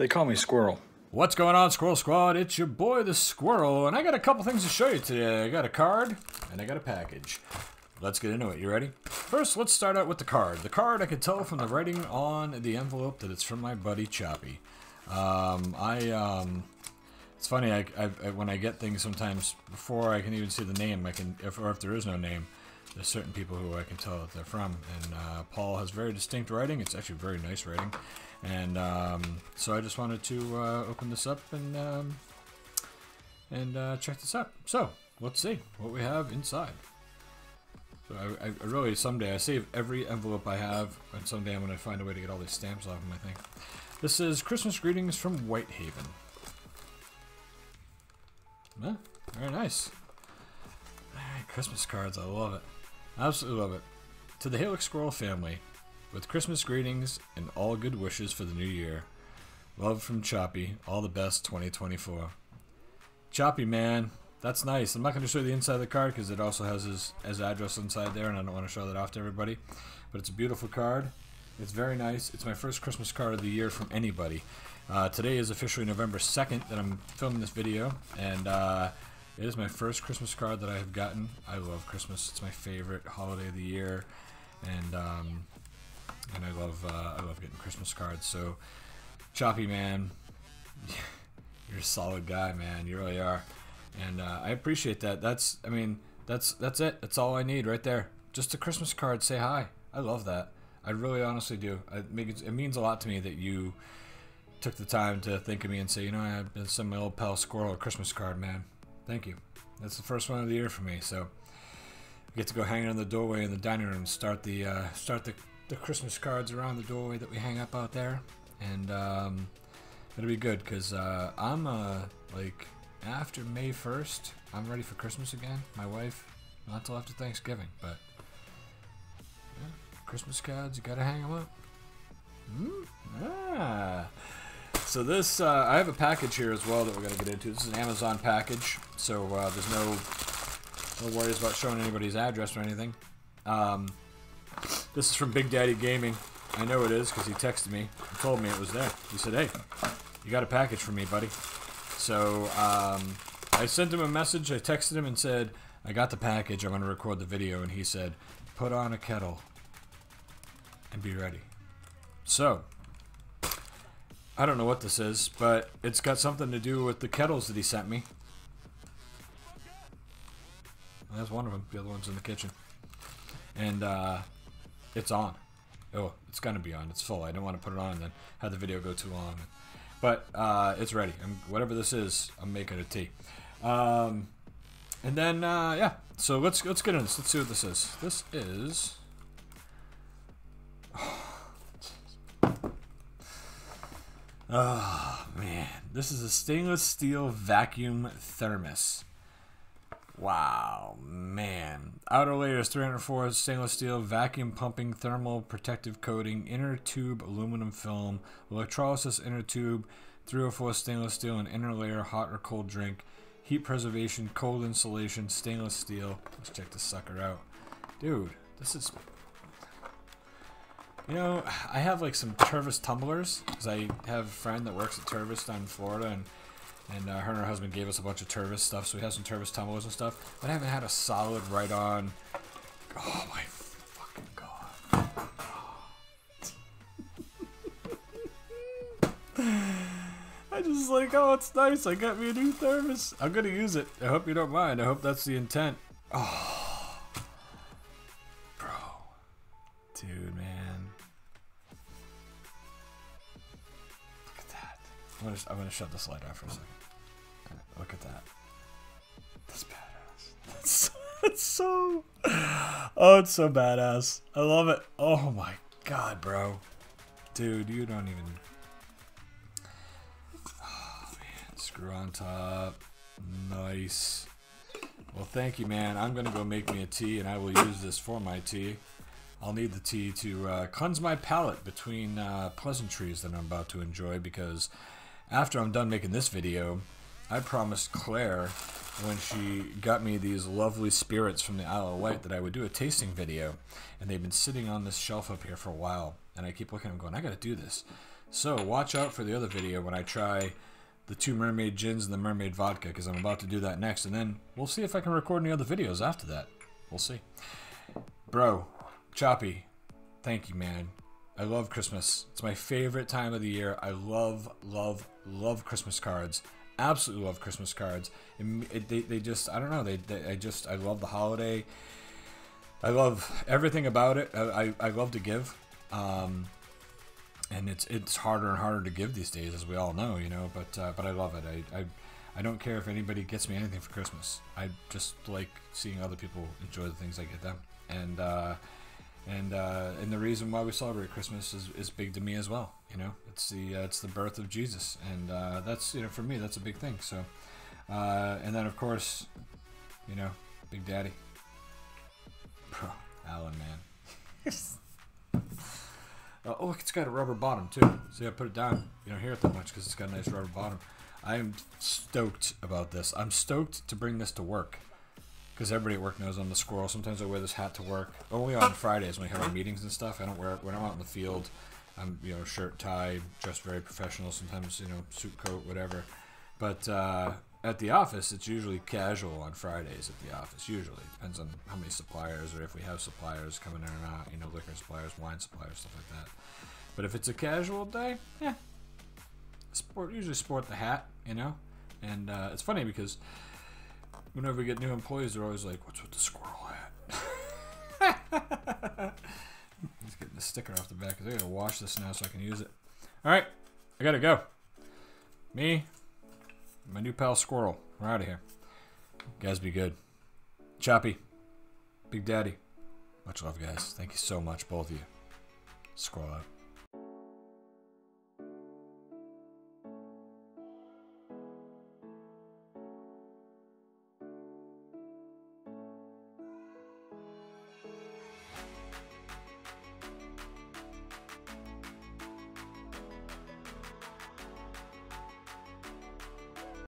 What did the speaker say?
They call me Squirrel. What's going on, Squirrel Squad? It's your boy, the Squirrel, and I got a couple things to show you today. I got a card, and I got a package. Let's get into it. You ready? First, let's start out with the card. The card, I could tell from the writing on the envelope that it's from my buddy Choppy. It's funny, I when I get things sometimes, before I can even see the name, if there is no name, there's certain people who I can tell that they're from. And Paul has very distinct writing. It's actually very nice writing. And so I just wanted to open this up and check this out. So let's see what we have inside. So I really, someday, I save every envelope I have, and someday I'm going to find a way to get all these stamps off them, I think. This is Christmas Greetings from Whitehaven. Huh? Very nice. Alright, Christmas cards, I love it. Absolutely love it. To the Hey Look Squirrel family, with Christmas greetings and all good wishes for the new year. Love from Choppy, all the best 2024. Choppy, man. That's nice. I'm not going to show you the inside of the card because it also has his address inside there, and I don't want to show that off to everybody. But it's a beautiful card. It's very nice. It's my first Christmas card of the year from anybody. Today is officially November 2nd that I'm filming this video, and it is my first Christmas card that I have gotten. I love Christmas. It's my favorite holiday of the year, and I love getting Christmas cards. So, Choppy, man, you're a solid guy, man. You really are. And I appreciate that. That's it. That's all I need right there. Just a Christmas card. Say hi. I love that. I really honestly do. It means a lot to me that you took the time to think of me and say, you know, I sent my old pal Squirrel a Christmas card, man. Thank you. That's the first one of the year for me. So I get to go hang in the doorway in the dining room and start the Christmas cards around the doorway that we hang up out there. And it'll be good because I'm like... After May 1st, I'm ready for Christmas again. My wife, not till after Thanksgiving, but yeah, Christmas cards, you gotta hang them up. So this, I have a package here as well that we're gonna get into. This is an Amazon package, so there's no worries about showing anybody's address or anything. This is from Big Daddy Gaming. I know it is because he texted me and told me it was there. He said, "Hey, you got a package for me, buddy." So, I sent him a message, I texted him and said, I got the package, I'm going to record the video, and he said, put on a kettle and be ready. So, I don't know what this is, but it's got something to do with the kettles that he sent me. That's one of them, the other one's in the kitchen. And, it's on. Oh, it's going to be on, it's full, I don't want to put it on and then have the video go too long. But it's ready. Whatever this is, I'm making a tea. And then, yeah. So let's get into this. Let's see what this is. This is... Oh, man. This is a stainless steel vacuum thermos. Wow, man. Outer layer is 304 stainless steel, vacuum pumping, thermal protective coating, inner tube aluminum film, electrolysis inner tube, 304 stainless steel, and inner layer hot or cold drink, heat preservation, cold insulation, stainless steel. Let's check this sucker out. Dude, this is... You know, I have like some Tervis tumblers, because I have a friend that works at Tervis down in Florida, and her and her husband gave us a bunch of Tervis stuff, so we have some Tervis tumblers and stuff. But I haven't had a solid write-on. Oh my fucking god! I just like, oh, it's nice. I got me a new Tervis. I'm gonna use it. I hope you don't mind. I hope that's the intent. Oh, bro, dude, man. Look at that. I'm gonna shut this light off for a second. Look at that. That's badass. It's so badass. I love it. Oh my god, bro. Dude, you don't even... Oh, man. Screw on top. Nice. Well, thank you, man. I'm gonna go make me a tea, and I will use this for my tea. I'll need the tea to cleanse my palate between pleasantries that I'm about to enjoy, because after I'm done making this video, I promised Claire, when she got me these lovely spirits from the Isle of Wight, that I would do a tasting video. And they've been sitting on this shelf up here for a while. And I keep looking at them going, I gotta do this. So watch out for the other video when I try the 2 mermaid gins and the mermaid vodka, because I'm about to do that next, and then we'll see if I can record any other videos after that. We'll see. Bro, Choppy, thank you, man. I love Christmas. It's my favorite time of the year. I love, love, love Christmas cards. Absolutely love Christmas cards. They just, I don't know, I love the holiday. I love everything about it. I love to give. And it's harder and harder to give these days, as we all know, you know, but I love it. I don't care if anybody gets me anything for Christmas. I just like seeing other people enjoy the things I get them. And the reason why we celebrate Christmas is big to me as well. You know, it's the birth of Jesus, and that's, you know, for me, that's a big thing. So, and then of course, you know, Big Daddy, bro, Alan, man. Oh, it's got a rubber bottom too. See, I put it down. You don't hear it that much because it's got a nice rubber bottom. I'm stoked about this. I'm stoked to bring this to work. Because everybody at work knows I'm the squirrel. Sometimes I wear this hat to work. Only on Fridays when we have our meetings and stuff. I don't wear it when I'm out in the field. I'm, you know, shirt, tie, dressed very professional. Sometimes, you know, suit, coat, whatever. But at the office, it's usually casual on Fridays at the office. Usually depends on how many suppliers or if we have suppliers coming in or not. You know, liquor suppliers, wine suppliers, stuff like that. But if it's a casual day, yeah, usually sport the hat, you know. And it's funny because whenever we get new employees, they're always like, "What's with the squirrel hat?" He's getting the sticker off the back. I gotta wash this now so I can use it. All right, I gotta go. Me, and my new pal Squirrel, we're out of here. You guys, be good. Choppy, Big Daddy, much love, guys. Thank you so much, both of you. Squirrel out.